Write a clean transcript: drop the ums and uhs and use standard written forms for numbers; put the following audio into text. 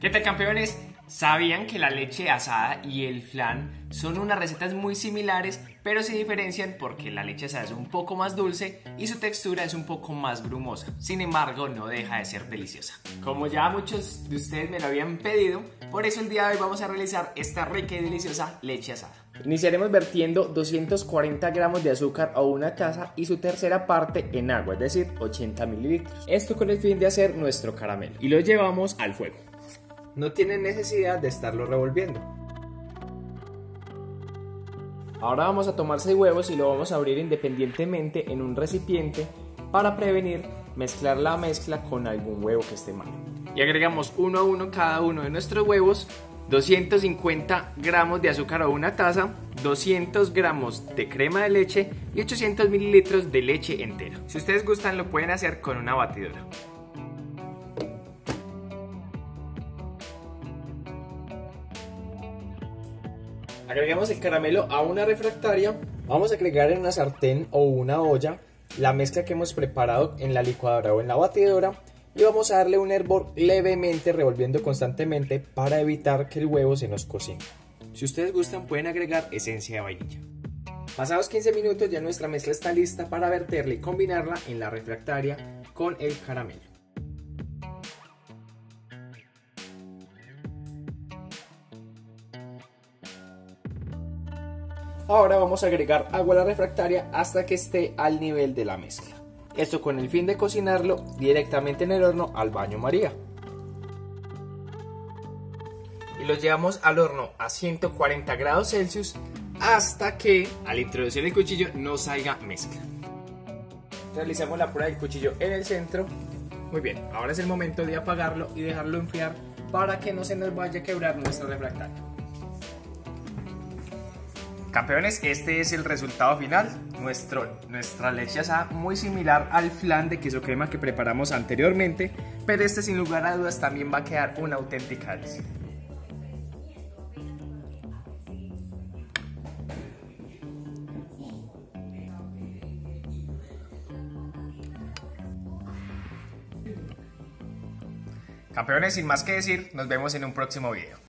¿Qué tal, campeones? ¿Sabían que la leche asada y el flan son unas recetas muy similares, pero se diferencian porque la leche asada es un poco más dulce y su textura es un poco más grumosa? Sin embargo, no deja de ser deliciosa. Como ya muchos de ustedes me lo habían pedido, por eso el día de hoy vamos a realizar esta rica y deliciosa leche asada. Iniciaremos vertiendo 240 gramos de azúcar a una taza y su tercera parte en agua, es decir, 80 mililitros. Esto con el fin de hacer nuestro caramelo. Y lo llevamos al fuego. No tiene necesidad de estarlo revolviendo. Ahora vamos a tomar 6 huevos y lo vamos a abrir independientemente en un recipiente para prevenir mezclar la mezcla con algún huevo que esté mal. Y agregamos uno a uno cada uno de nuestros huevos, 250 gramos de azúcar a una taza, 200 gramos de crema de leche y 800 mililitros de leche entera. Si ustedes gustan, lo pueden hacer con una batidora. Agregamos el caramelo a una refractaria. Vamos a agregar en una sartén o una olla la mezcla que hemos preparado en la licuadora o en la batidora y vamos a darle un hervor levemente, revolviendo constantemente para evitar que el huevo se nos cocine. Si ustedes gustan, pueden agregar esencia de vainilla. Pasados 15 minutos ya nuestra mezcla está lista para verterla y combinarla en la refractaria con el caramelo. Ahora vamos a agregar agua a la refractaria hasta que esté al nivel de la mezcla. Esto con el fin de cocinarlo directamente en el horno al baño María. Y lo llevamos al horno a 140 grados Celsius hasta que, al introducir el cuchillo, no salga mezcla. Realizamos la prueba del cuchillo en el centro. Muy bien, ahora es el momento de apagarlo y dejarlo enfriar para que no se nos vaya a quebrar nuestra refractaria. Campeones, este es el resultado final. Nuestra leche asada muy similar al flan de queso crema que preparamos anteriormente, pero este sin lugar a dudas también va a quedar una auténtica delicia. Campeones, sin más que decir, nos vemos en un próximo video.